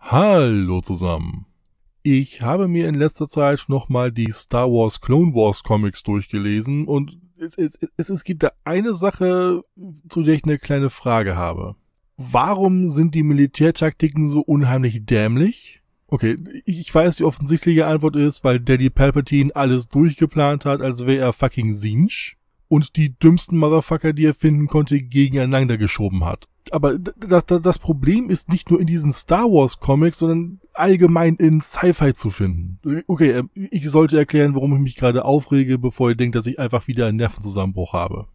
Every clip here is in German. Hallo zusammen. Ich habe mir in letzter Zeit nochmal die Star Wars Clone Wars Comics durchgelesen und es gibt da eine Sache, zu der ich eine kleine Frage habe. Warum sind die Militärtaktiken so unheimlich dämlich? Okay, ich weiß, die offensichtliche Antwort ist, weil Daddy Palpatine alles durchgeplant hat, als wäre er fucking Sinch und die dümmsten Motherfucker, die er finden konnte, gegeneinander geschoben hat. Aber das Problem ist nicht nur in diesen Star Wars Comics, sondern allgemein in Sci-Fi zu finden. Okay, ich sollte erklären, warum ich mich gerade aufrege, bevor ihr denkt, dass ich einfach wieder einen Nervenzusammenbruch habe.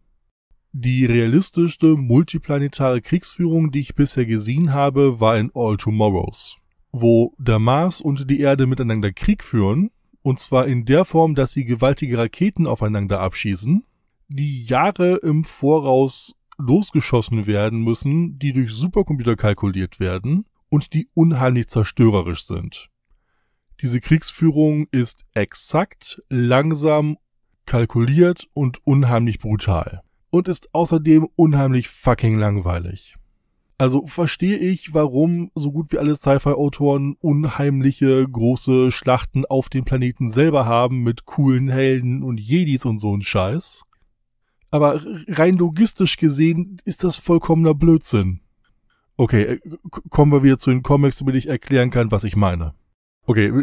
Die realistischste multiplanetare Kriegsführung, die ich bisher gesehen habe, war in All Tomorrows, wo der Mars und die Erde miteinander Krieg führen, und zwar in der Form, dass sie gewaltige Raketen aufeinander abschießen, die Jahre im Voraus losgeschossen werden müssen, die durch Supercomputer kalkuliert werden und die unheimlich zerstörerisch sind. Diese Kriegsführung ist exakt, langsam, kalkuliert und unheimlich brutal. Und ist außerdem unheimlich fucking langweilig. Also verstehe ich, warum so gut wie alle Sci-Fi-Autoren unheimliche große Schlachten auf dem Planeten selber haben mit coolen Helden und Jedis und so ein Scheiß. Aber rein logistisch gesehen ist das vollkommener Blödsinn. Okay, kommen wir wieder zu den Comics, damit ich erklären kann, was ich meine. Okay,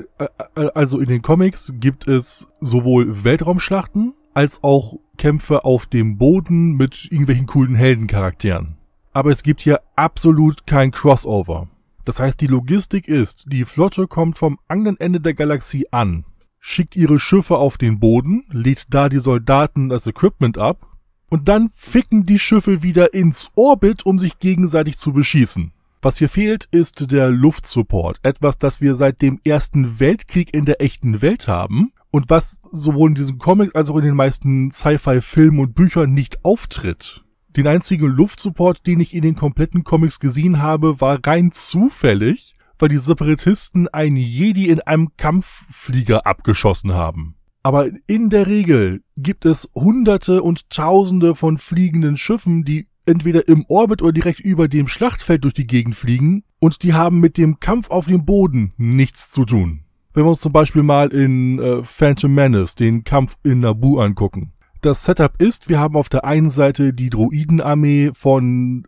also in den Comics gibt es sowohl Weltraumschlachten als auch Kämpfe auf dem Boden mit irgendwelchen coolen Heldencharakteren. Aber es gibt hier absolut kein Crossover. Das heißt, die Logistik ist, die Flotte kommt vom anderen Ende der Galaxie an, schickt ihre Schiffe auf den Boden, lädt da die Soldaten das Equipment ab, und dann ficken die Schiffe wieder ins Orbit, um sich gegenseitig zu beschießen. Was hier fehlt, ist der Luftsupport. Etwas, das wir seit dem Ersten Weltkrieg in der echten Welt haben und was sowohl in diesen Comics als auch in den meisten Sci-Fi-Filmen und Büchern nicht auftritt. Den einzigen Luftsupport, den ich in den kompletten Comics gesehen habe, war rein zufällig, weil die Separatisten einen Jedi in einem Kampfflieger abgeschossen haben. Aber in der Regel gibt es Hunderte und Tausende von fliegenden Schiffen, die entweder im Orbit oder direkt über dem Schlachtfeld durch die Gegend fliegen, und die haben mit dem Kampf auf dem Boden nichts zu tun. Wenn wir uns zum Beispiel mal in Phantom Menace den Kampf in Naboo angucken. Das Setup ist, wir haben auf der einen Seite die Droidenarmee von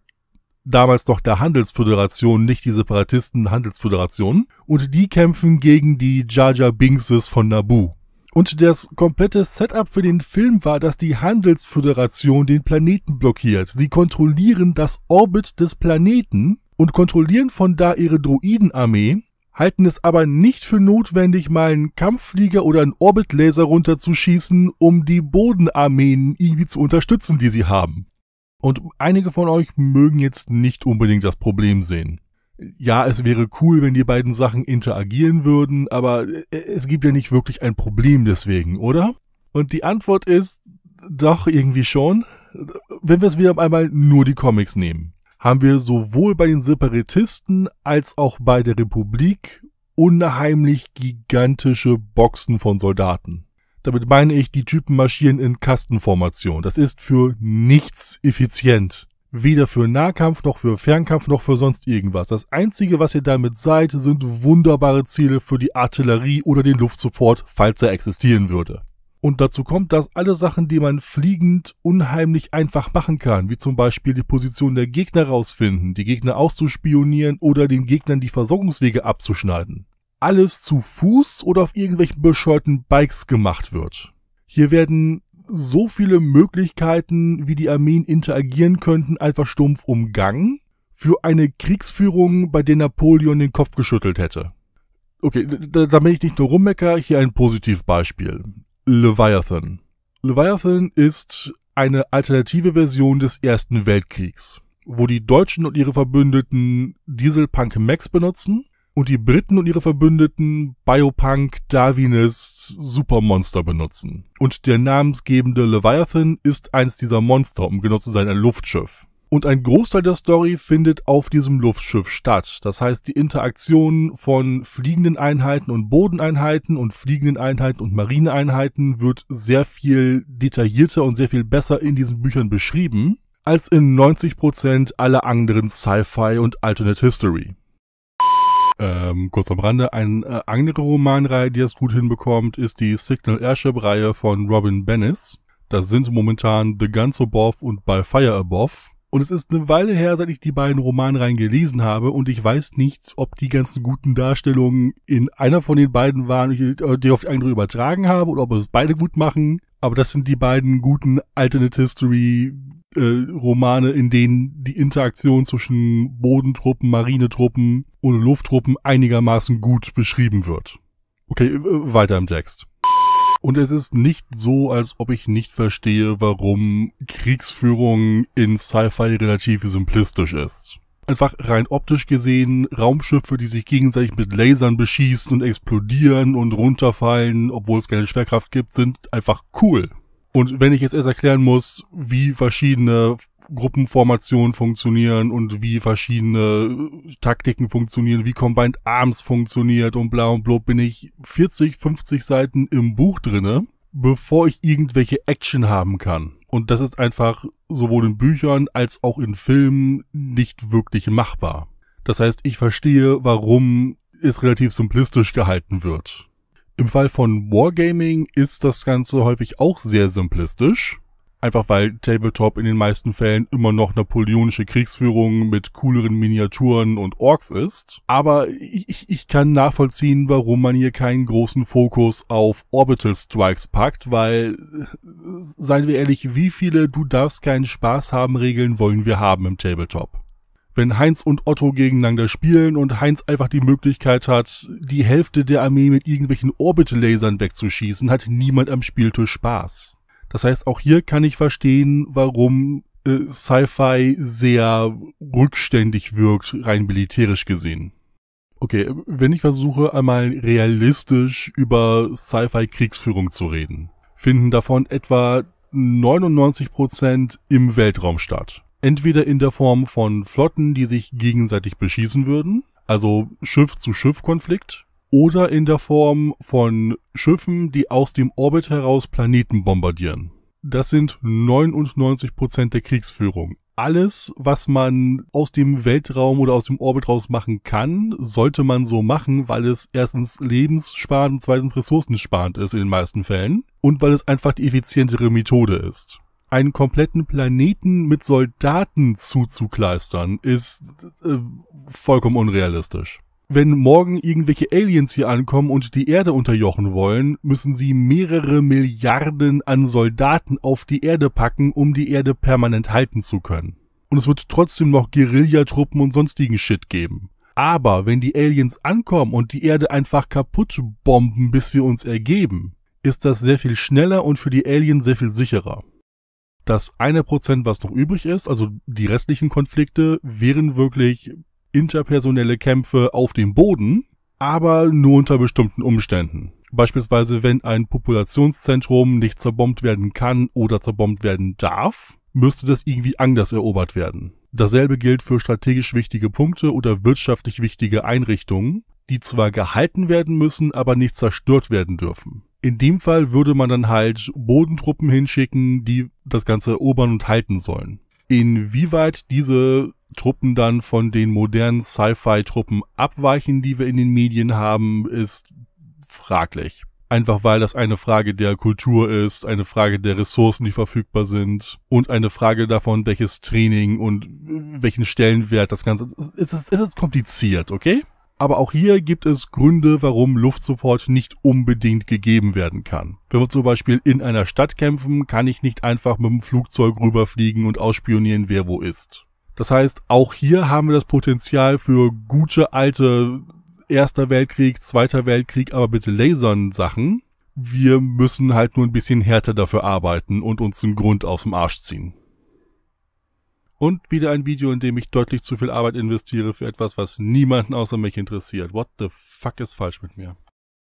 damals noch der Handelsföderation, nicht die Separatisten Handelsföderation, und die kämpfen gegen die Jar Jar Binkses von Naboo. Und das komplette Setup für den Film war, dass die Handelsföderation den Planeten blockiert. Sie kontrollieren das Orbit des Planeten und kontrollieren von da ihre Droidenarmee, halten es aber nicht für notwendig, mal einen Kampfflieger oder einen Orbitlaser runterzuschießen, um die Bodenarmeen irgendwie zu unterstützen, die sie haben. Und einige von euch mögen jetzt nicht unbedingt das Problem sehen. Ja, es wäre cool, wenn die beiden Sachen interagieren würden, aber es gibt ja nicht wirklich ein Problem deswegen, oder? Und die Antwort ist, doch, irgendwie schon. Wenn wir es wieder einmal nur die Comics nehmen, haben wir sowohl bei den Separatisten als auch bei der Republik unheimlich gigantische Boxen von Soldaten. Damit meine ich, die Typen marschieren in Kastenformation. Das ist für nichts effizient. Weder für Nahkampf, noch für Fernkampf, noch für sonst irgendwas. Das Einzige, was ihr damit seid, sind wunderbare Ziele für die Artillerie oder den Luftsupport, falls er existieren würde. Und dazu kommt, dass alle Sachen, die man fliegend unheimlich einfach machen kann, wie zum Beispiel die Position der Gegner rausfinden, die Gegner auszuspionieren oder den Gegnern die Versorgungswege abzuschneiden, alles zu Fuß oder auf irgendwelchen bescheuerten Bikes gemacht wird. Hier werden so viele Möglichkeiten, wie die Armeen interagieren könnten, einfach stumpf umgangen, für eine Kriegsführung, bei der Napoleon den Kopf geschüttelt hätte. Okay, damit ich nicht nur rummecker, hier ein Positivbeispiel. Leviathan. Leviathan ist eine alternative Version des Ersten Weltkriegs, wo die Deutschen und ihre Verbündeten Dieselpunk-Max benutzen und die Briten und ihre Verbündeten Biopunk, Darwinist, Supermonster benutzen. Und der namensgebende Leviathan ist eins dieser Monster, um genau zu sein, ein Luftschiff. Und ein Großteil der Story findet auf diesem Luftschiff statt. Das heißt, die Interaktion von fliegenden Einheiten und Bodeneinheiten und fliegenden Einheiten und Marineeinheiten wird sehr viel detaillierter und sehr viel besser in diesen Büchern beschrieben, als in 90% aller anderen Sci-Fi und Alternate History. Kurz am Rande, eine andere Romanreihe, die das gut hinbekommt, ist die Signal Airship-Reihe von Robin Bennis. Das sind momentan The Guns Above und By Fire Above. Und es ist eine Weile her, seit ich die beiden Romanreihen gelesen habe, und ich weiß nicht, ob die ganzen guten Darstellungen in einer von den beiden waren, die ich auf die andere übertragen habe, oder ob es beide gut machen. Aber das sind die beiden guten Alternate History Romane, in denen die Interaktion zwischen Bodentruppen, Marinetruppen und Lufttruppen einigermaßen gut beschrieben wird. Okay, weiter im Text. Und es ist nicht so, als ob ich nicht verstehe, warum Kriegsführung in Sci-Fi relativ simplistisch ist. Einfach rein optisch gesehen, Raumschiffe, die sich gegenseitig mit Lasern beschießen und explodieren und runterfallen, obwohl es keine Schwerkraft gibt, sind einfach cool. Und wenn ich jetzt erst erklären muss, wie verschiedene Gruppenformationen funktionieren und wie verschiedene Taktiken funktionieren, wie Combined Arms funktioniert und bla und blub, bin ich 40, 50 Seiten im Buch drinne, bevor ich irgendwelche Action haben kann. Und das ist einfach sowohl in Büchern als auch in Filmen nicht wirklich machbar. Das heißt, ich verstehe, warum es relativ simplistisch gehalten wird. Im Fall von Wargaming ist das Ganze häufig auch sehr simplistisch. Einfach weil Tabletop in den meisten Fällen immer noch napoleonische Kriegsführung mit cooleren Miniaturen und Orks ist. Aber ich kann nachvollziehen, warum man hier keinen großen Fokus auf Orbital Strikes packt, weil, seien wir ehrlich, wie viele Du-darfst-keinen-Spaß-haben-Regeln wollen wir haben im Tabletop? Wenn Heinz und Otto gegeneinander spielen und Heinz einfach die Möglichkeit hat, die Hälfte der Armee mit irgendwelchen Orbital-Lasern wegzuschießen, hat niemand am Spieltisch Spaß. Das heißt, auch hier kann ich verstehen, warum Sci-Fi sehr rückständig wirkt, rein militärisch gesehen. Okay, wenn ich versuche, einmal realistisch über Sci-Fi-Kriegsführung zu reden, finden davon etwa 99% im Weltraum statt. Entweder in der Form von Flotten, die sich gegenseitig beschießen würden, also Schiff-zu-Schiff-Konflikt, oder in der Form von Schiffen, die aus dem Orbit heraus Planeten bombardieren. Das sind 99% der Kriegsführung. Alles, was man aus dem Weltraum oder aus dem Orbit raus machen kann, sollte man so machen, weil es erstens lebenssparend und zweitens ressourcensparend ist in den meisten Fällen und weil es einfach die effizientere Methode ist. Einen kompletten Planeten mit Soldaten zuzukleistern, ist vollkommen unrealistisch. Wenn morgen irgendwelche Aliens hier ankommen und die Erde unterjochen wollen, müssen sie mehrere Milliarden an Soldaten auf die Erde packen, um die Erde permanent halten zu können. Und es wird trotzdem noch Guerillatruppen und sonstigen Shit geben. Aber wenn die Aliens ankommen und die Erde einfach kaputt bomben, bis wir uns ergeben, ist das sehr viel schneller und für die Aliens sehr viel sicherer. Das 1%, was noch übrig ist, also die restlichen Konflikte, wären wirklich interpersonelle Kämpfe auf dem Boden, aber nur unter bestimmten Umständen. Beispielsweise, wenn ein Populationszentrum nicht zerbombt werden kann oder zerbombt werden darf, müsste das irgendwie anders erobert werden. Dasselbe gilt für strategisch wichtige Punkte oder wirtschaftlich wichtige Einrichtungen, die zwar gehalten werden müssen, aber nicht zerstört werden dürfen. In dem Fall würde man dann halt Bodentruppen hinschicken, die das Ganze erobern und halten sollen. Inwieweit diese Truppen dann von den modernen Sci-Fi-Truppen abweichen, die wir in den Medien haben, ist fraglich. Einfach weil das eine Frage der Kultur ist, eine Frage der Ressourcen, die verfügbar sind und eine Frage davon, welches Training und welchen Stellenwert das Ganze... Es ist kompliziert, okay? Aber auch hier gibt es Gründe, warum Luftsupport nicht unbedingt gegeben werden kann. Wenn wir zum Beispiel in einer Stadt kämpfen, kann ich nicht einfach mit dem Flugzeug rüberfliegen und ausspionieren, wer wo ist. Das heißt, auch hier haben wir das Potenzial für gute alte Erster Weltkrieg, Zweiter Weltkrieg, aber bitte Lasern-Sachen. Wir müssen halt nur ein bisschen härter dafür arbeiten und uns den Grund aus dem Arsch ziehen. Und wieder ein Video, in dem ich deutlich zu viel Arbeit investiere für etwas, was niemanden außer mich interessiert. What the fuck ist falsch mit mir?